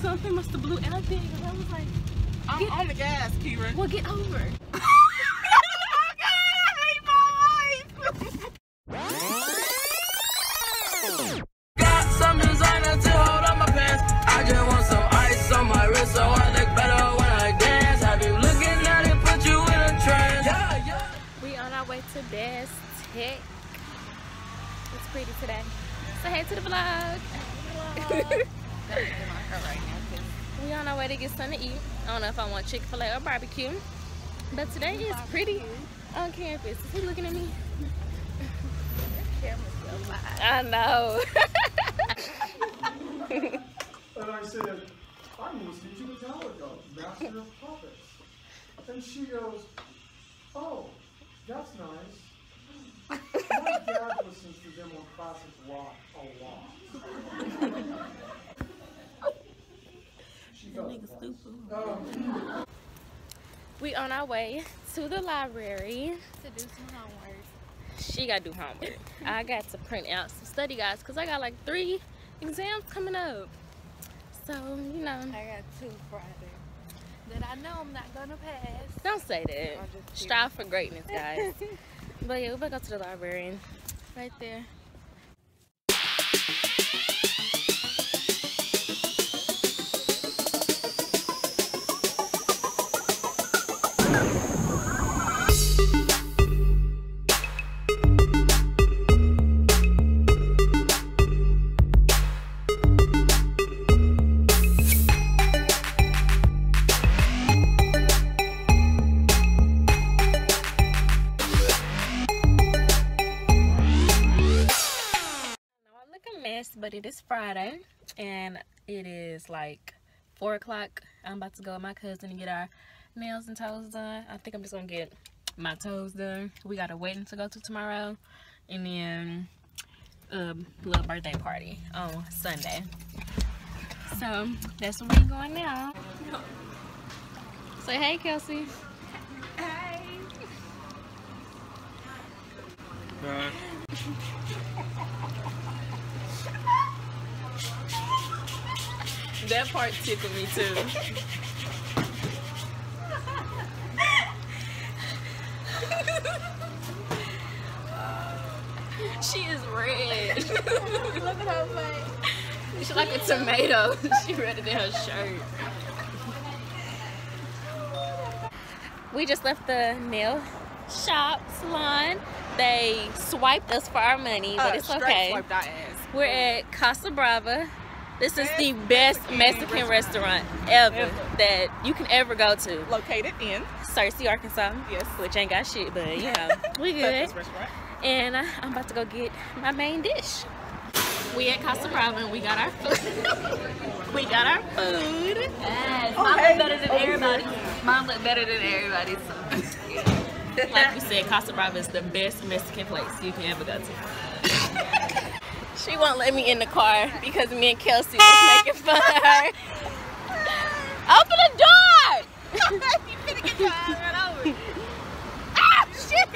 something must have blew everything. And I was like, I'm on the gas, Kylah. Well, get over. Today. So hey to the vlog. We on our way to get something to eat. I don't know if I want Chick-fil-A or barbecue. But today is pretty on campus. Is he looking at me? I know. And I said, I'm listening to Metallica, Master of Puppets. And she goes, oh, that's nice. My dad listens to them on classic rock a lot. We on our way to the library to do some homework. She gotta do homework. I got to print out some study guides because I got like 3 exams coming up. So, you know. I got 2 Friday. That I know I'm not gonna pass. Don't say that. Strive for greatness, guys. But yeah, we're back up to the library. Right there. But it is Friday and it is like 4 o'clock. I'm about to go with my cousin and get our nails and toes done. I think I'm just gonna get my toes done. We got a wedding to go to tomorrow and then a little birthday party on Sunday. So that's where we're going now. Say hey, Kelsey. Hey. Bye. That part tickled me too. She is red. Look at her face. She's like a tomato. She redder than her shirt. We just left the nail shop salon. They swiped us for our money, but it's okay. Swiped our ass. We're at Casa Brava. This is the best Mexican restaurant ever that you can ever go to. Located in Searcy, Arkansas. Yes. Which ain't got shit, but you know, we good. And I'm about to go get my main dish. We at Casa Robin. We got our food. We got our food. Yes. Mine look better than everybody. Mine look better than everybody. So. Like we said, Casa Robin is the best Mexican place you can ever go to. She won't let me in the car because me and Kelsey was making fun of her. Open the door! You finna get your eyes run over. Ah, shit!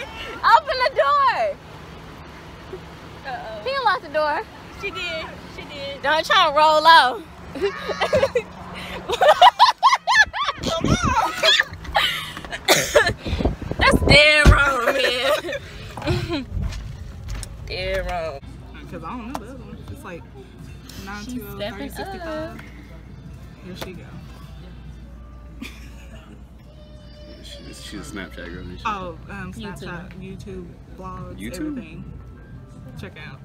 Open the door! Uh-oh. She locked the door. She did. She did. Don't try to roll out. That's dead wrong, man. Dead wrong. Because I don't know the other one. It's like 920-3065. Here she go. She's a Snapchat girl. Isn't she? Oh, Snapchat, YouTube, blogs, everything. Check out.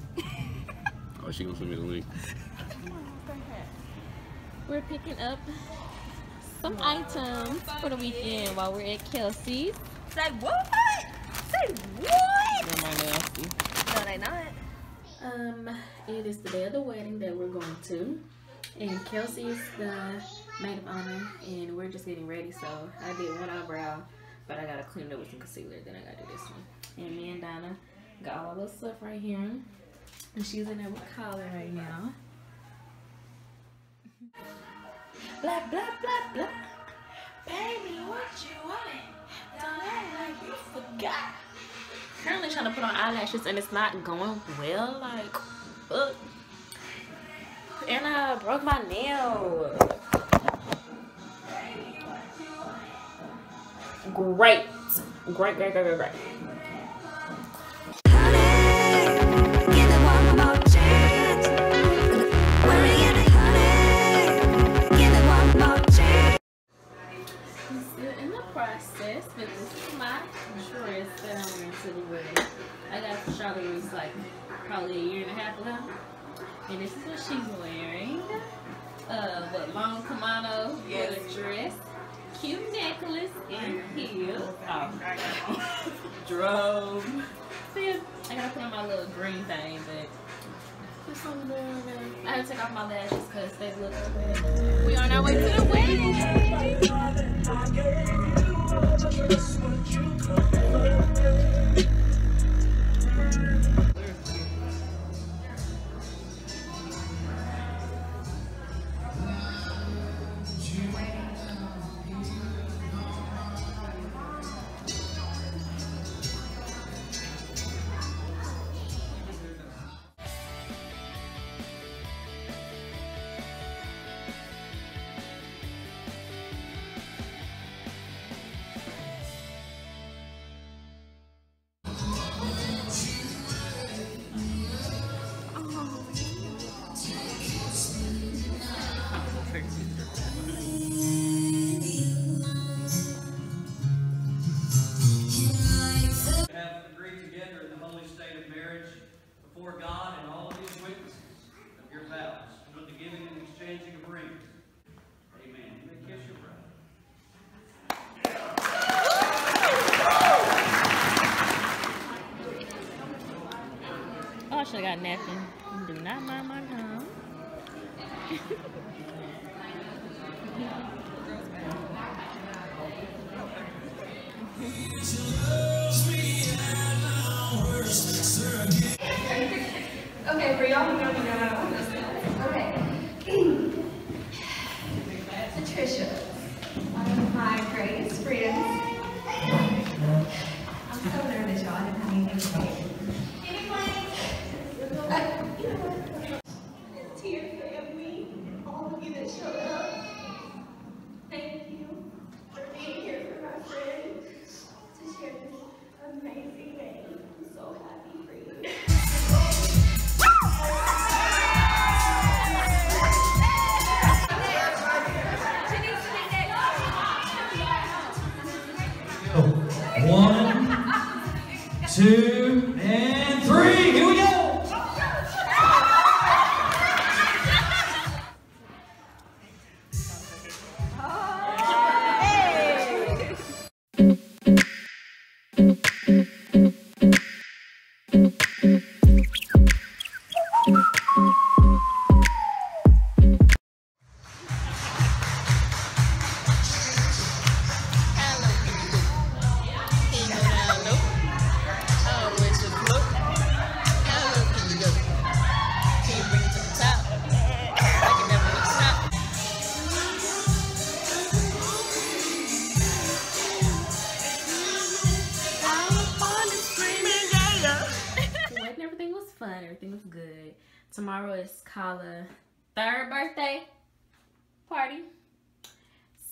Oh, she gonna send me the link. We're picking up some items for the weekend while we're at Kelsey's. Say what? Say what? They're not nasty. No, they not. It is the day of the wedding that we're going to, and Kelsey is the maid of honor, and we're just getting ready. So I did one eyebrow, but I gotta clean it up with some concealer, then I gotta do this one. And me and Donna got all this stuff right here, and she's in there with Kylah right now. Blah, blah, blah, blah. Baby, what you want? Don't act like you forgot. Currently trying to put on eyelashes and it's not going well, like, ugh. And I broke my nail. great. Great, great, great, great, great. I'm still in the process, but this is my dress that I'm wearing to the wedding. I got from Charlotte, it was like probably a year and a half ago. And this is what she's wearing. But long kimono, yes, with a dress. Cute necklace and heels. Oh, drove. See, I gotta put on my little green thing, but I had to take off my lashes because they look good. We on our way to the wedding. I got nothing. Do not mind my mom. Okay, for y'all who don't know what I want to say. Okay. Patricia, one of my greatest friends. I'm so nervous, y'all. I didn't have anything to say. Tomorrow is Kylah's third birthday party,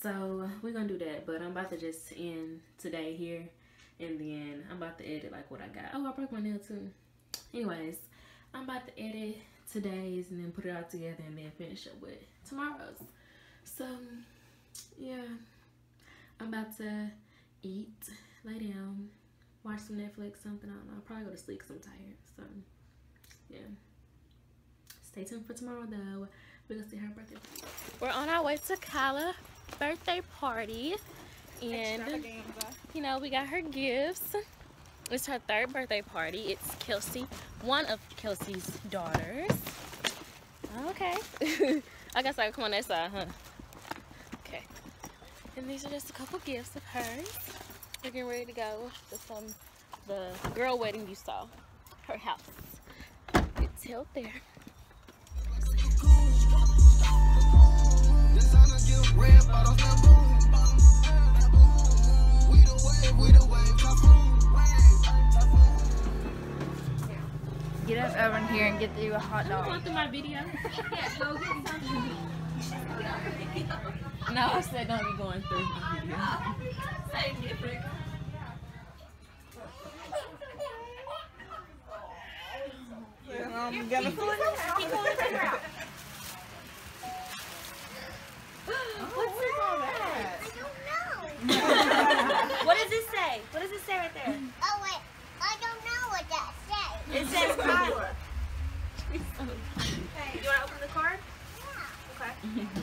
so we're gonna do that, but I'm about to just end today here, and then I'm about to edit like what I got. Oh, I broke my nail too. Anyways, I'm about to edit today's and then put it all together and then finish up with tomorrow's. So yeah, I'm about to eat, lay down, watch some Netflix, something, I don't know, I'll probably go to sleep because I'm tired. So yeah. Stay tuned for tomorrow though. We're gonna see her birthday. We're on our way to Kylah's birthday party, and you know, we got her gifts. It's her third birthday party. It's Kelsey, one of Kelsey's daughters. Okay. I guess I can come on that side, huh? Okay. And these are just a couple gifts of hers. We're getting ready to go to the girl wedding you saw. Her house. It's held there. Get up over here and get you a hot dog. Go through my video. Yeah, go get some. No, I said don't be going through my video. Same different. Keep pulling the finger out. What's this all that? I don't know. What does it say? What does it say right there? Oh wait, I don't know what that says. It says Kylah. She's so cute. Okay, you want to open the card? Yeah. Okay.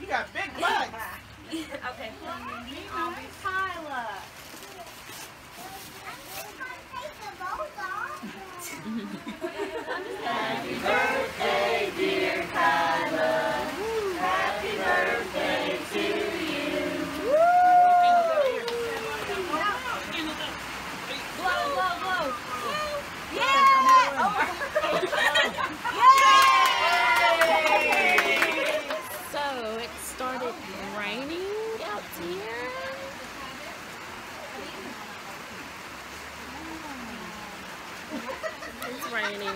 You got big bucks. Okay. I'll be Kylah. Happy birthday, dear Kylah. Happy birthday to you. Blow, blow, blow. Yeah! Oh. Yeah! It's raining.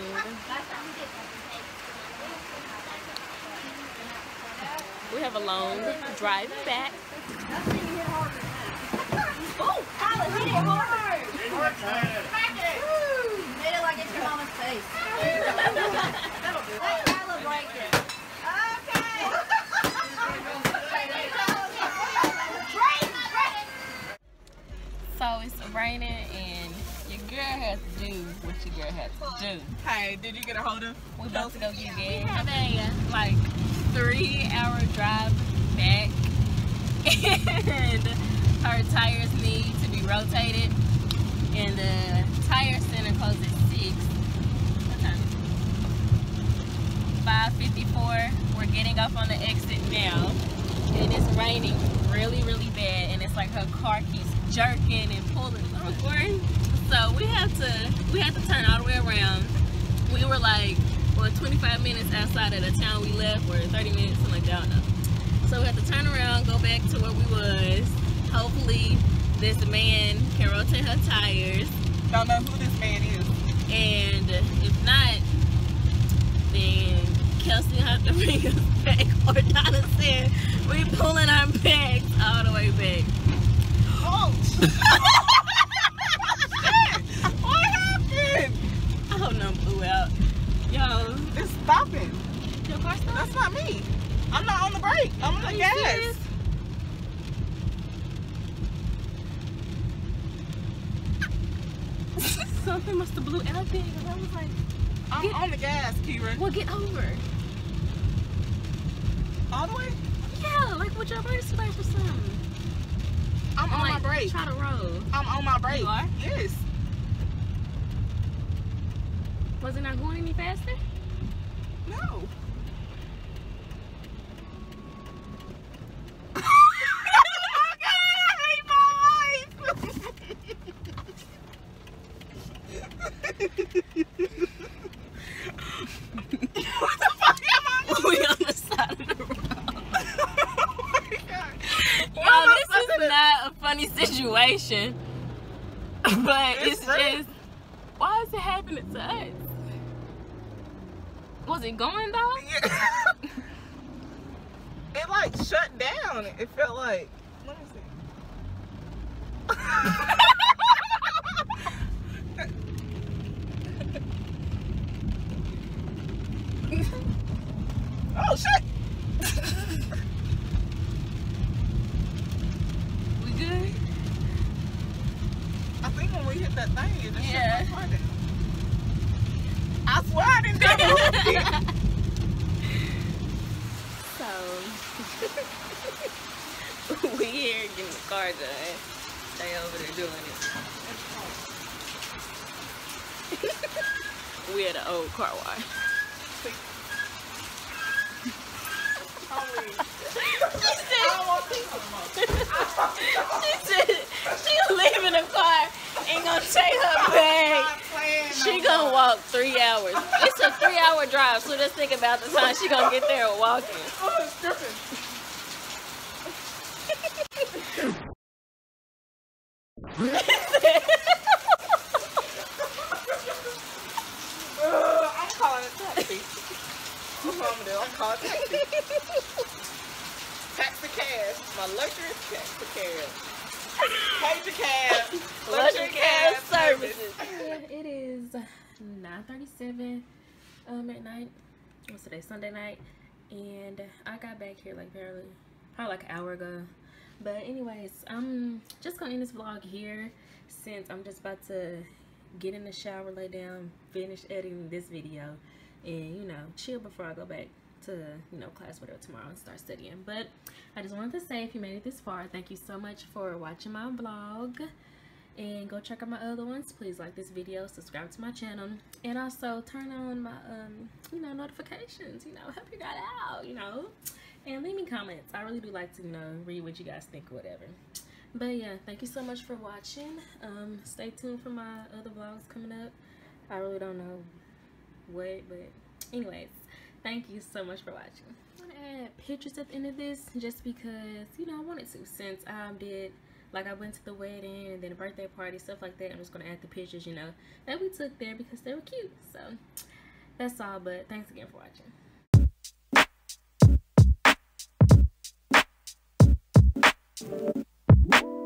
We have a long drive back. Oh, Kylah, hit it hard! It worked hard. Crack it! Made it like it's your mama's face. That'll do it. Let Kylah break it. Okay! So it's raining and your girl has to do what your girl has to do. Hey, did you get a hold of? We're about to go get gas. We have a like 3-hour drive back, and her tires need to be rotated. And the tire center closes at 6. What time? 5:54. We're getting off on the exit now, and it's raining really, really bad. And it's like her car keeps jerking and pulling forward. So we have to turn all the way around. We were like, well, 25 minutes outside of the town we left, or 30 minutes, something like that, I don't know. So we have to turn around, go back to where we was. Hopefully this man can rotate her tires. Don't know who this man is. And if not, then Kelsey have to bring us back, or Donna said we pulling our bags all the way back. Oh! Yo, it's stopping. Your car stopped? That's not me. I'm not on the brake. I'm on the gas. Something must have blew out there. I was like, I'm on the gas, Kira. Well, get over. All the way? Yeah, like with your brake splash or something. I'm on my brake. Try to roll. I'm on my brake. You are? Yes. Was it not going any faster? No. I can't read my eyes. What the fuck am I doing? We on the side of the road. Oh my God. Yo, this is not a funny situation. But it's just, why is it happening to us? Was it going though? Yeah. It like shut down. It felt like, what is it? Oh shit! We good? I think when we hit that thing, it just shut my car down. I swear I didn't do. So we here getting the car done. They over there doing it. We at an old car wash. She said she's leaving the car and gonna take her bag. She gonna walk 3 hours. It's a 3-hour drive, so just think about the time she gonna get there walking. my luxury cab. Page cab. Luxury cab services. It is 9:37 at night. What's today? Sunday night. And I got back here like barely, probably like an hour ago. But anyways, I'm just gonna end this vlog here since I'm just about to get in the shower, lay down, finish editing this video, and you know, chill before I go back to, you know, class, whatever, tomorrow and start studying. But I just wanted to say, if you made it this far, thank you so much for watching my vlog, and go check out my other ones. Please like this video, subscribe to my channel, and also turn on my you know, notifications, you know, help you guys out, you know, and leave me comments. I really do like to, you know, read what you guys think or whatever. But yeah, thank you so much for watching. Stay tuned for my other vlogs coming up. I really don't know what, but anyways, thank you so much for watching. I'm gonna add pictures at the end of this just because, you know, I wanted to, since I did, like, I went to the wedding and then the birthday party, stuff like that. I'm just gonna add the pictures, you know, that we took there because they were cute. So that's all, but thanks again for watching. Woo!